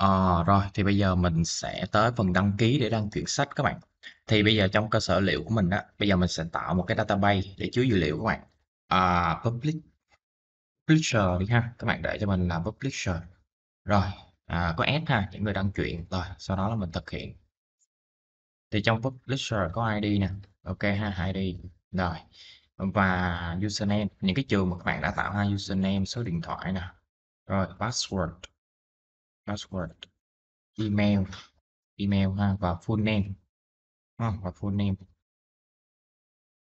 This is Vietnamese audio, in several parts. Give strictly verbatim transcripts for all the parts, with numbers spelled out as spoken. Ờ, rồi thì bây giờ mình sẽ tới phần đăng ký để đăng quyển sách các bạn. Thì bây giờ trong cơ sở liệu của mình á, bây giờ mình sẽ tạo một cái database để chứa dữ liệu các bạn. À, public publisher đi ha, các bạn để cho mình là publisher. Rồi, à, có S ha, những người đăng truyện. Rồi, sau đó là mình thực hiện. Thì trong publisher có i đê nè, ok ha, i đê. Rồi, và username, những cái trường mà các bạn đã tạo ha, username, số điện thoại nè. Rồi, password, password. email email ha, và full name ha, và full name.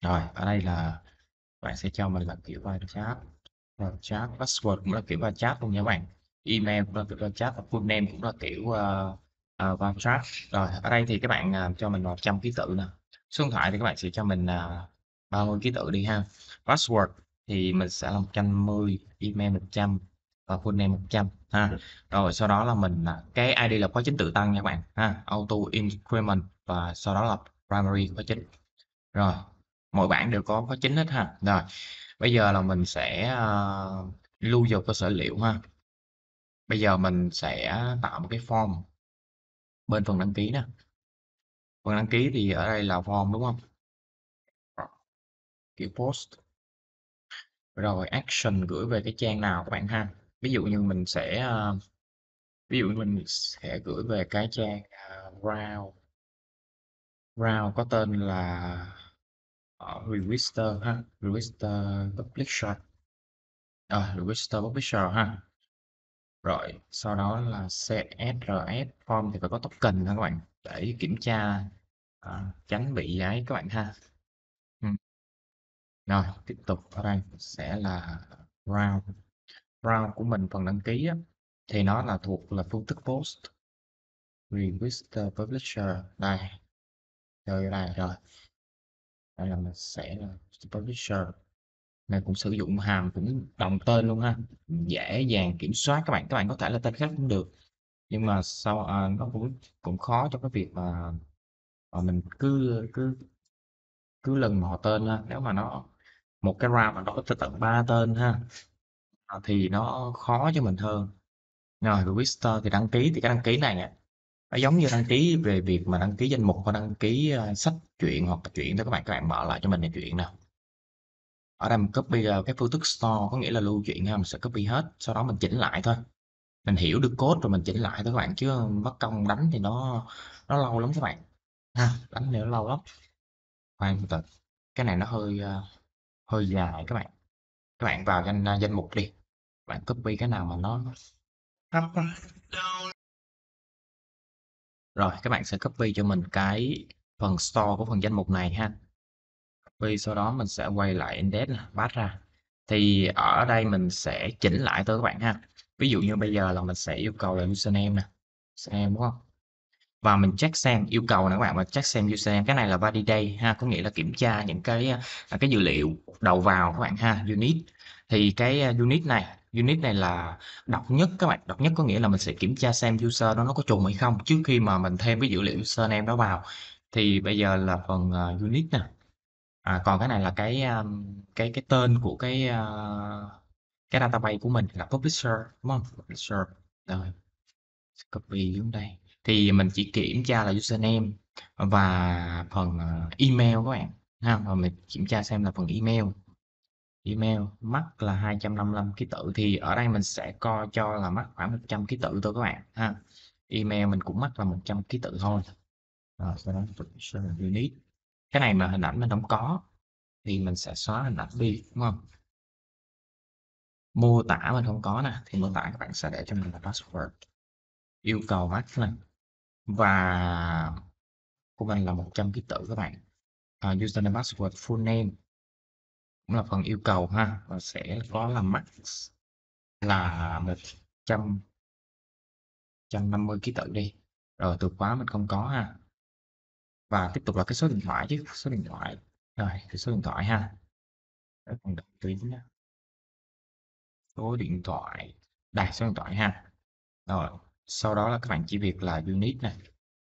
Rồi ở đây là bạn sẽ cho mình là kiểu vai chat, rồi chat password cũng là kiểu vai chat luôn nha các bạn, email cũng là kiểu vai chat, và full name cũng là kiểu uh, uh, vai chat. Rồi ở đây thì các bạn uh, cho mình một trăm ký tự nè, số điện thoại thì các bạn sẽ cho mình uh, ba mươi ký tự đi ha, password thì mình sẽ là một trăm mười, email một trăm và full name một trăm ha. Ừ. Rồi sau đó là mình à, cái i đê là khóa chính tự tăng nha các bạn ha, auto increment, và sau đó là primary khóa chính. Rồi mỗi bảng đều có khóa chính hết ha. Rồi bây giờ là mình sẽ à, lưu vào cơ sở liệu ha. Bây giờ mình sẽ tạo một cái form bên phần đăng ký nè. Phần đăng ký thì ở đây là form đúng không, kiểu post, rồi action gửi về cái trang nào các bạn ha. Ví dụ như mình sẽ à, ví dụ như mình sẽ gửi về cái trang uh, round round có tên là uh, register ha, register publisher, à, register publisher ha. Rồi sau đó là xê ét rờ ét form thì phải có token ha các bạn, để kiểm tra à, tránh bị ấy các bạn ha. Ừ. Rồi tiếp tục ở đây sẽ là round round của mình. Phần đăng ký á, thì nó là thuộc là phương thức post, register publisher đây, rồi đây rồi đây là mình sẽ là publisher này, cũng sử dụng hàm cũng đồng tên luôn ha, dễ dàng kiểm soát các bạn. Các bạn có thể là tên khác cũng được, nhưng mà sau à, nó cũng cũng khó trong cái việc mà, mà mình cứ cứ cứ lần mà họ tên ha. Nếu mà nó một cái round mà nó có tới tận ba tên ha, à, thì nó khó cho mình hơn. Rồi register thì đăng ký, thì cái đăng ký này nè, nó giống như đăng ký về việc mà đăng ký danh mục và đăng ký à, sách truyện hoặc là truyện thôi các bạn. Các bạn mở lại cho mình là truyện nào. Ở đây mình copy à, cái phương thức store, có nghĩa là lưu truyện ha, mình sẽ copy hết, sau đó mình chỉnh lại thôi. Mình hiểu được code rồi mình chỉnh lại thôi các bạn, chứ mất công đánh thì nó nó lâu lắm các bạn ha, đánh thì nó lâu lắm. Khoan từ từ, cái này nó hơi à, hơi dài các bạn. Các bạn vào danh danh mục đi, bạn copy cái nào mà nó rồi các bạn sẽ copy cho mình cái phần store của phần danh mục này ha. Copy, sau đó mình sẽ quay lại index nè, pass ra. Thì ở đây mình sẽ chỉnh lại tới các bạn ha. Ví dụ như bây giờ là mình sẽ yêu cầu là username nè, username đúng không, và mình check xem yêu cầu nè các bạn, mà check xem username. Cái này là validate ha, có nghĩa là kiểm tra những cái à, cái dữ liệu đầu vào các bạn ha, unit. Thì cái à, unit này unit này là độc nhất các bạn, độc nhất có nghĩa là mình sẽ kiểm tra xem user đó nó có trùng hay không trước khi mà mình thêm cái dữ liệu username đó vào. Thì bây giờ là phần à, unit nè, à, còn cái này là cái à, cái cái tên của cái à, cái database của mình là publisher đúng không, publisher. Rồi copy xuống đây thì mình chỉ kiểm tra là username và phần ờ, email các bạn ha, và mình kiểm tra xem là phần email email max là hai trăm năm mươi lăm ký tự. Thì ở đây mình sẽ coi cho là max khoảng một trăm ký tự thôi các bạn ha, email mình cũng max là một trăm ký tự thôi. Rồi sau đó publisher unit, cái này mà hình ảnh mình không có thì mình sẽ xóa hình ảnh đi đúng không. Mô tả mình không có nè, thì mô tả các bạn sẽ để cho mình là password, yêu cầu max này, và của mình là một trăm ký tự các bạn. À, username, password, full name cũng là phần yêu cầu ha, và sẽ có là max là một trăm trăm năm mươi ký tự đi. Rồi từ khóa mình không có ha, và tiếp tục là cái số điện thoại chứ, số điện thoại rồi cái số điện thoại ha. Đó, phần đăng ký đó. Số điện thoại đây, số điện thoại ha. Rồi sau đó là các bạn chỉ việc là unit này,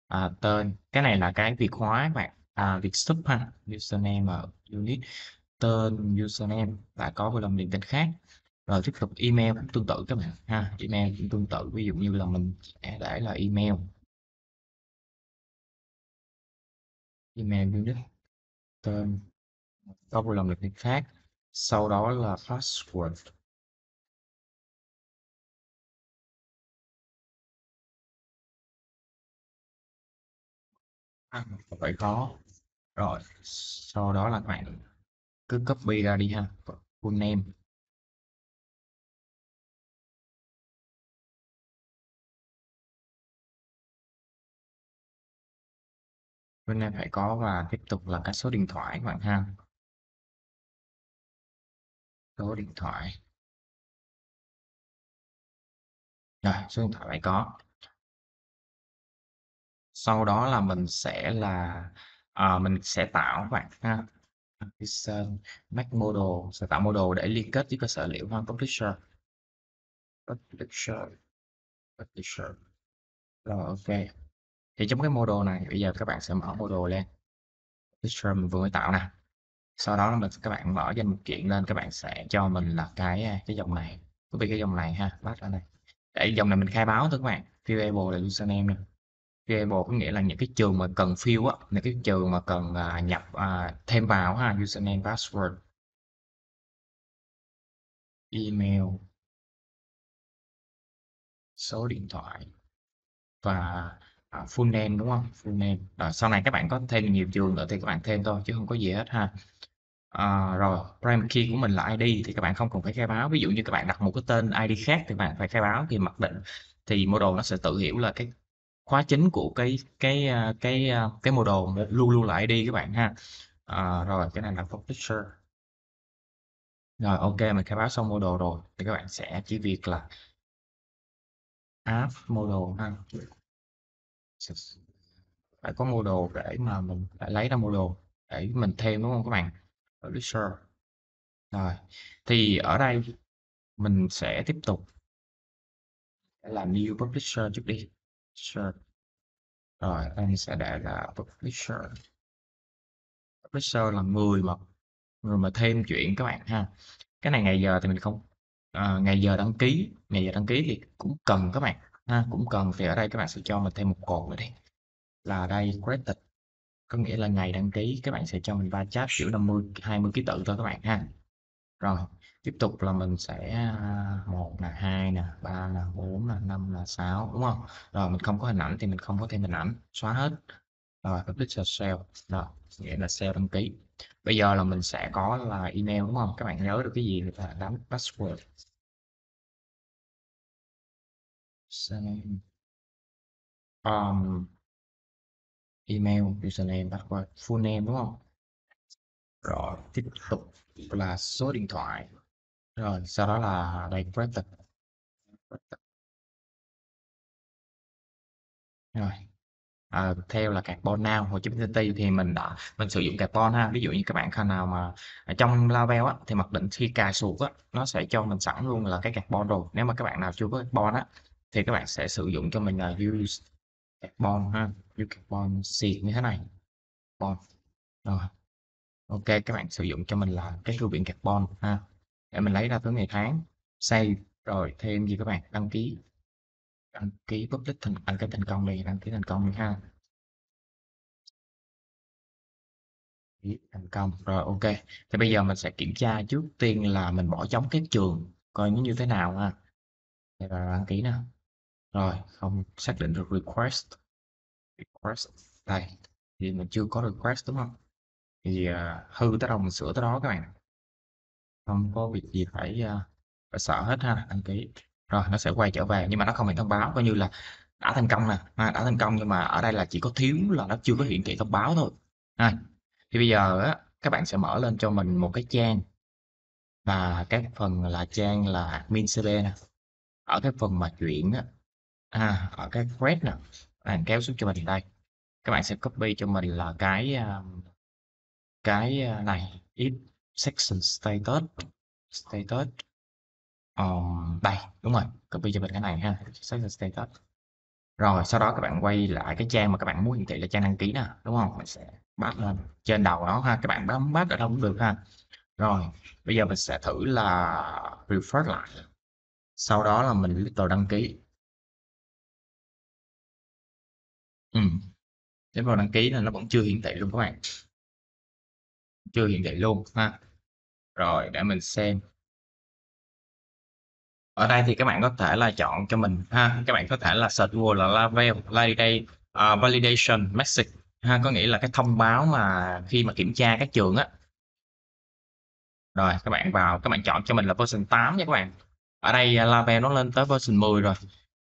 à, tên, cái này là cái việc hóa các bạn, à, việc sub ha, username và unit, tên username đã có vừa làm liền tên khác, Rồi tiếp tục email cũng tương tự các bạn ha, email cũng tương tự, ví dụ như là mình sẽ để là email email unique tên không làm được việc khác, sau đó là password. À, vậy có rồi, sau đó là bạn cứ copy ra đi ha, full name. Bên này phải có và tiếp tục là cái số điện thoại các bạn ha. Số điện thoại. Rồi, số điện thoại phải có. Sau đó là mình sẽ là à, mình sẽ tạo các bạn ha. Publisher, make model, sẽ tạo model để liên kết với cơ sở liệu ha, publisher. Publisher. Publisher. Rồi ok. Thì trong cái model này bây giờ các bạn sẽ mở model lên, Publisher mình vừa mới tạo nè, sau đó mình các bạn mở danh mục chuyện lên, các bạn sẽ cho mình là cái cái dòng này, copy cái dòng này ha, paste ở đây. Để dòng này mình khai báo thôi các bạn, viewable là username nè, viewable có nghĩa là những cái trường mà cần fill á, những cái trường mà cần à, nhập à, thêm vào ha, username, password, email, số điện thoại và full name đúng không? Full name. Rồi, sau này các bạn có thêm nhiều trường nữa thì các bạn thêm thôi chứ không có gì hết ha. À, rồi private key của mình là i đê thì các bạn không cần phải khai báo. Ví dụ như các bạn đặt một cái tên i đê khác thì các bạn phải khai báo, thì mặc định thì model nó sẽ tự hiểu là cái khóa chính của cái cái cái cái, cái model luôn luôn là i đê các bạn ha. À, rồi cái này là publisher. Rồi ok, mình khai báo xong model rồi thì các bạn sẽ chỉ việc là app model ha. Phải có model để mà mình phải lấy ra model để mình thêm đúng không các bạn? Publisher. Rồi thì ở đây mình sẽ tiếp tục làm new publisher trước đi. Rồi anh sẽ để là publisher. Publisher là người mà người mà thêm chuyện các bạn ha. Cái này ngày giờ thì mình không à, ngày giờ đăng ký ngày giờ đăng ký thì cũng cần các bạn ha, cũng cần. Thì ở đây các bạn sẽ cho mình thêm một cột nữa đi, là đây credit có nghĩa là ngày đăng ký, các bạn sẽ cho mình ba cháp kiểu năm mươi hai mươi ký tự thôi các bạn ha. Rồi tiếp tục là mình sẽ một là hai nè, ba là bốn là năm là sáu đúng không? Rồi mình không có hình ảnh thì mình không có thêm hình ảnh, xóa hết. Rồi publisher sale đó nghĩa là sale đăng ký. Bây giờ là mình sẽ có là email đúng không các bạn? Nhớ được cái gì là đánh password, Um, email, username, password, full name đúng không? Rồi tiếp tục là số điện thoại. Rồi sau đó là đây credit. Rồi à, theo là carbon now của chấm tê tê thì mình đã mình sử dụng carbon ha. Ví dụ như các bạn khi nào mà ở trong Laravel á thì mặc định khi cài xuống á nó sẽ cho mình sẵn luôn là cái carbon rồi. Nếu mà các bạn nào chưa có carbon á thì các bạn sẽ sử dụng cho mình là use carbon ha, use carbon seed như thế này. Carbon. Rồi. Ok, các bạn sử dụng cho mình là cái thư viện carbon ha. Để mình lấy ra tới ngày tháng, save rồi thêm gì các bạn, đăng ký. Đăng ký public thành đăng ký thành công đi, đăng ký thành công đi ha. Thành công. Rồi ok. Thì bây giờ mình sẽ kiểm tra trước tiên là mình bỏ trống các trường coi nó như thế nào ha. Đây là đăng ký nè. Rồi không xác định được request request đây thì mình chưa có request đúng không, thì uh, hư tới đâu mình sửa tới đó các bạn, không có việc gì phải uh, phải sợ hết ha. Đăng ký rồi nó sẽ quay trở về nhưng mà nó không hề thông báo, coi như là đã thành công nè, à, đã thành công nhưng mà ở đây là chỉ có thiếu là nó chưa có hiển thị thông báo thôi à. Thì bây giờ á, các bạn sẽ mở lên cho mình một cái trang và cái phần là trang là admin cd nè, ở cái phần mà chuyện á, à, ở cái thread nè, bạn kéo xuống cho mình đây, các bạn sẽ copy cho mình là cái cái này if section status status um, đây đúng rồi, copy cho mình cái này ha, section status. Rồi sau đó các bạn quay lại cái trang mà các bạn muốn hiển thị là trang đăng ký nè đúng không, mình sẽ bắt lên trên đầu nó ha, các bạn bấm bắt ở đâu cũng được ha. Rồi, bây giờ mình sẽ thử là refresh lại. Sau đó là mình little đăng ký. Ừ. Đến vào đăng ký là nó vẫn chưa hiển thị luôn các bạn. Chưa hiển thị luôn ha. Rồi, để mình xem. Ở đây thì các bạn có thể là chọn cho mình ha. Các bạn có thể là search word là Laravel Validate, uh, Validation Message ha. Có nghĩa là cái thông báo mà khi mà kiểm tra các trường á. Rồi các bạn vào, các bạn chọn cho mình là version tám nha các bạn. Ở đây Laravel nó lên tới version mười rồi.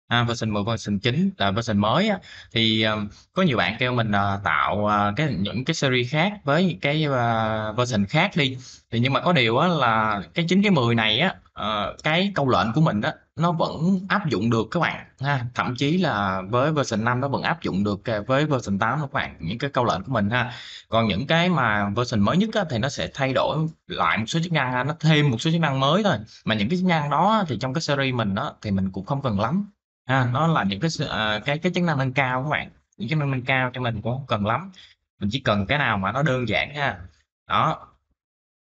À, version mười, version chín là version mới á. Thì uh, có nhiều bạn kêu mình uh, tạo uh, cái những cái series khác với cái uh, version khác đi. Thì nhưng mà có điều á là cái chính cái mười này á, uh, cái câu lệnh của mình á nó vẫn áp dụng được các bạn ha. Thậm chí là với version năm nó vẫn áp dụng được với version tám các bạn, những cái câu lệnh của mình ha. Còn những cái mà version mới nhất á, thì nó sẽ thay đổi lại một số chức năng ha, nó thêm một số chức năng mới thôi. Mà những cái chức năng đó thì trong cái series mình đó thì mình cũng không cần lắm. À, nó là những cái uh, cái cái chức năng nâng cao các bạn, những chức năng nâng cao cho mình cũng không cần lắm, mình chỉ cần cái nào mà nó đơn giản ha. Đó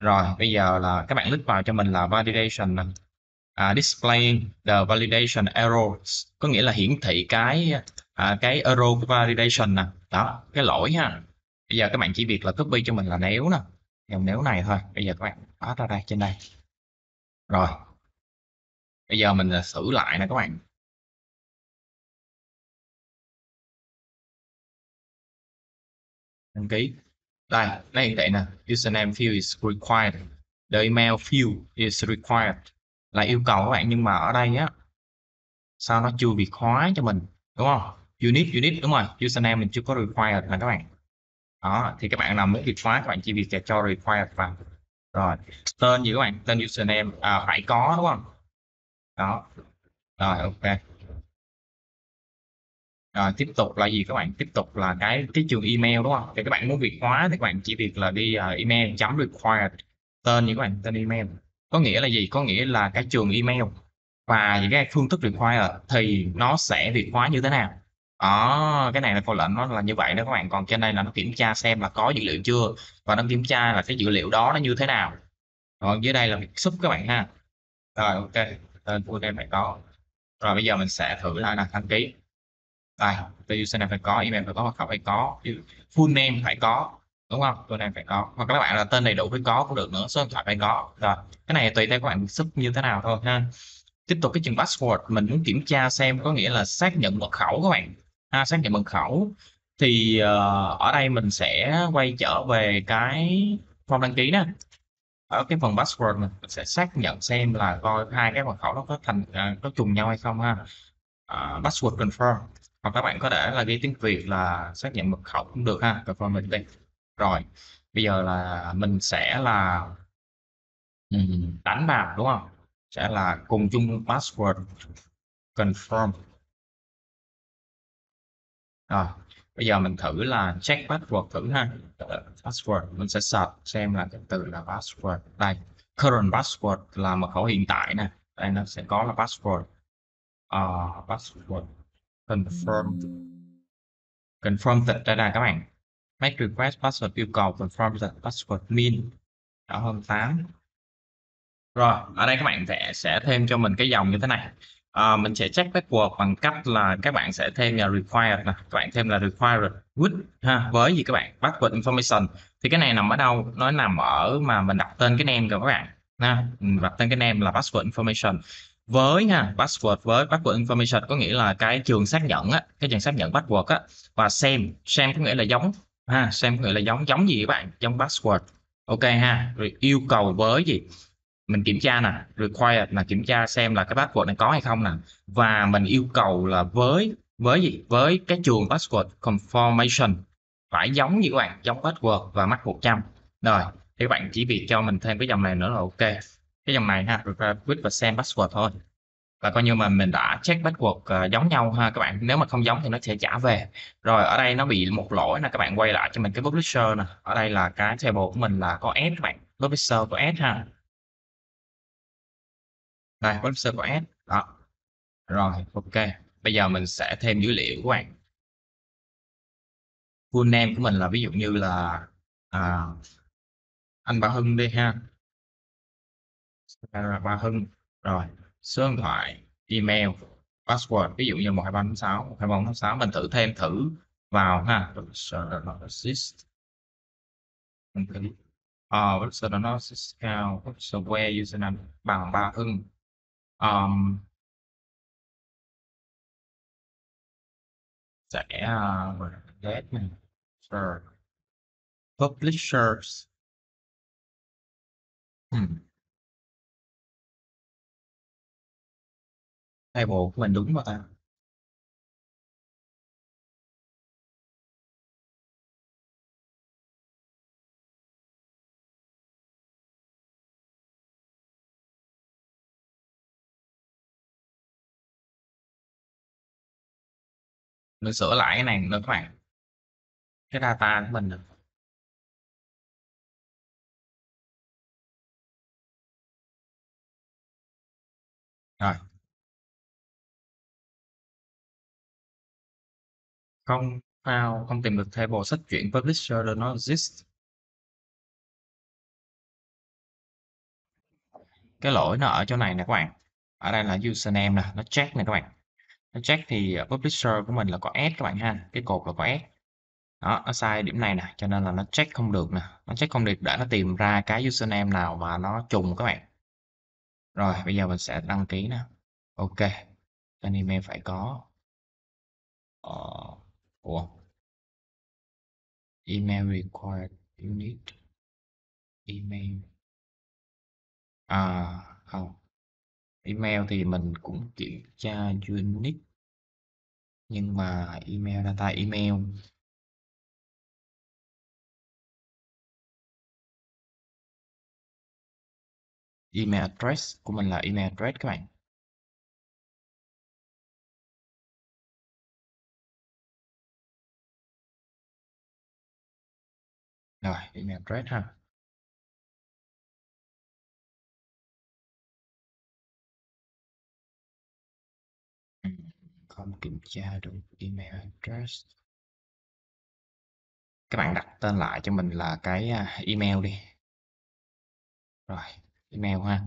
rồi bây giờ là các bạn click vào cho mình là validation, uh, display the validation errors, có nghĩa là hiển thị cái uh, cái error validation nè, đó cái lỗi ha. Bây giờ các bạn chỉ việc là copy cho mình là nếu nè, dòng nếu này thôi. Bây giờ các bạn bỏ ra đây trên đây. Rồi bây giờ mình thử lại nè các bạn. Đăng ký. Đây, nó hiện tại nè, username field is required, the email field is required là yêu cầu các bạn, nhưng mà ở đây á sao nó chưa việc hóa cho mình, đúng không? Unit unit đúng rồi, username mình chưa có required là các bạn. Đó, thì các bạn làm muốn việc hóa các bạn chỉ việc cho required vào. Rồi, tên gì các bạn? Tên username à, phải có đúng không? Đó. Rồi ok. Rồi, tiếp tục là gì các bạn? Tiếp tục là cái cái trường email đúng không? Thì các bạn muốn việc hóa thì các bạn chỉ việc là đi uh, email chấm required, tên như các bạn, tên email có nghĩa là gì? Có nghĩa là cái trường email và những cái phương thức required thì nó sẽ việc hóa như thế nào. Đó, cái này là câu lệnh nó là như vậy đó các bạn. Còn trên đây là nó kiểm tra xem là có dữ liệu chưa và nó kiểm tra là cái dữ liệu đó nó như thế nào. Còn dưới đây là việc sub các bạn ha. Rồi ok, tên của em phải có. Rồi bây giờ mình sẽ thử lại là đăng ký. Đây, từ username phải có, email phải có, mật khẩu phải có, full name phải có, đúng không? Full name phải có, hoặc các bạn là tên đầy đủ phải có cũng được nữa, số điện thoại phải có. Rồi, cái này tùy theo các bạn sub như thế nào thôi ha. Tiếp tục cái trường password mình muốn kiểm tra xem, có nghĩa là xác nhận mật khẩu các bạn. Ha, xác nhận mật khẩu thì uh, ở đây mình sẽ quay trở về cái form đăng ký đó. Ở cái phần password mình sẽ xác nhận xem là coi hai cái mật khẩu nó có thành uh, có trùng nhau hay không ha. Uh, password confirm. Hoặc các bạn có thể là ghi tiếng Việt là xác nhận mật khẩu cũng được ha. Còn mình đây. Rồi bây giờ là mình sẽ là đánh vào đúng không? Sẽ là cùng chung password confirm. Rồi bây giờ mình thử là check password thử ha. Password mình sẽ search xem là cái từ là password. Đây, current password là mật khẩu hiện tại nè. Đây nó sẽ có là password. Uh, password confirm, confirm thật ra là các bạn make request password, yêu cầu confirm thật password min đã hơn tám. Rồi ở đây các bạn sẽ sẽ thêm cho mình cái dòng như thế này. À, mình sẽ check password bằng cách là các bạn sẽ thêm là required nè, các bạn thêm là required with ha, với gì các bạn password information. Thì cái này nằm ở đâu? Nó nằm ở mà mình đặt tên cái name rồi các bạn ha, mình đặt tên cái name là password information với ha, password với password information có nghĩa là cái trường xác nhận á, cái trường xác nhận password á, và xem xem có nghĩa là giống ha, xem có nghĩa là giống giống gì các bạn, giống password. Ok ha, rồi yêu cầu với gì mình kiểm tra nè, required là kiểm tra xem là cái password này có hay không nè, và mình yêu cầu là với với gì với cái trường password confirmation phải giống gì các bạn, giống password và mắc một trăm. Rồi thì các bạn chỉ việc cho mình thêm cái dòng này nữa là ok. Cái dòng này ha, request và send password thôi. Và coi như mà mình đã check password uh, giống nhau ha các bạn. Nếu mà không giống thì nó sẽ trả về. Rồi ở đây nó bị một lỗi là các bạn quay lại cho mình cái publisher nè. Ở đây là cái table của mình là có S các bạn. Publisher có S ha. Đây, publisher có S. Đó. Rồi, ok. Bây giờ mình sẽ thêm dữ liệu của bạn. Full name của mình là ví dụ như là uh, anh Bảo Hưng đi ha. Bà Hưng, rồi số điện thoại, email, password, ví dụ như một hai ba sáu một hai ba bốn sáu, mình thử thêm thử vào ha. Uh, what's the analysis account? What's the where username? Bằng Ba Hưng. Um, sẽ uh, publishers. Hmm. Hai bộ của mình đúng mà ta. Mình sửa lại cái này nữa các bạn, cái data của mình được. Rồi không found, không tìm được table sách chuyển publisher do not exist. Cái lỗi nó ở chỗ này nè các bạn, ở đây là username nè, nó check nè các bạn. Nó check thì publisher của mình là có S các bạn ha, cái cột là có S. Đó, nó sai điểm này nè, cho nên là nó check không được nè, nó check không được để nó tìm ra cái username nào mà nó trùng các bạn. Rồi, bây giờ mình sẽ đăng ký nè. Ok. Tên email phải có. Ờ, ủa. Email required unit. Email. À, không. Email thì mình cũng kiểm tra unit, nhưng mà email data email email address của mình là email address các bạn. Rồi email address ha. Không kiểm tra được email address. Các bạn đặt tên lại cho mình là cái email đi. Rồi email ha.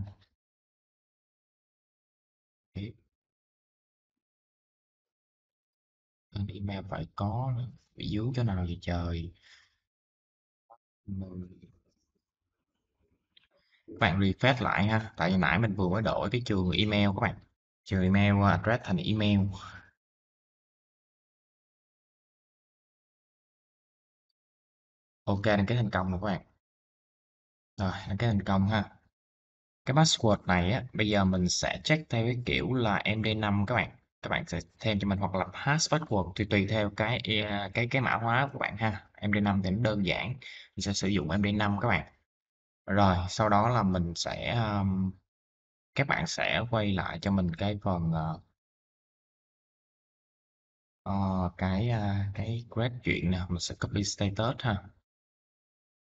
Tên email phải có, bị dướng chỗ nào vậy trời. Các bạn refresh lại ha, tại vì nãy mình vừa mới đổi cái trường email các bạn, trường email address thành email. Ok, đăng ký thành công rồi các bạn. Rồi, đăng ký thành công ha. Cái password này á, bây giờ mình sẽ check theo cái kiểu là em đê năm các bạn. Các bạn sẽ thêm cho mình hoặc là hash password tùy tùy theo cái cái cái mã hóa của bạn ha. em đê năm thì nó đơn giản, mình sẽ sử dụng em đê năm các bạn. Rồi, sau đó là mình sẽ um, các bạn sẽ quay lại cho mình cái phần uh, uh, cái uh, cái grade chuyện nè, mình sẽ copy status ha.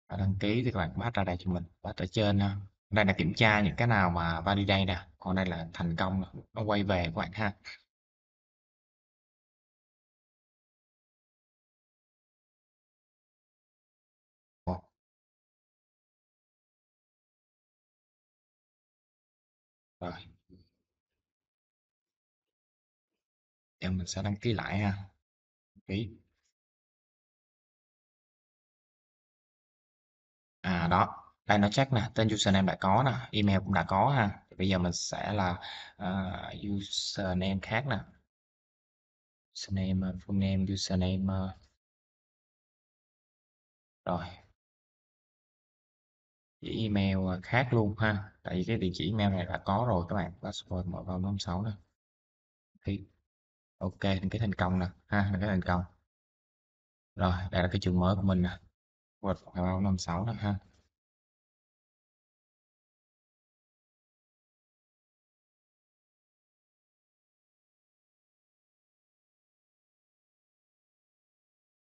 Và đăng ký thì các bạn pass ra đây cho mình, pass ở trên ha. Đây là kiểm tra những cái nào mà validate nè, còn đây là thành công, nó quay về các bạn ha. Rồi. Giờ mình sẽ đăng ký lại ha. Ký. À đó, đây nó check nè, tên username đã có nè, email cũng đã có ha. Bây giờ mình sẽ là uh, username khác nè. Username, full name, username. Rồi. Chỉ email khác luôn ha, tại vì cái địa chỉ email này đã có rồi các bạn. Password mở vào năm sáu nè. Ok, đăng ký thành công nè ha, đăng ký thành công. Rồi, đây là cái trường mới của mình nè. Password vào năm sáu nè ha.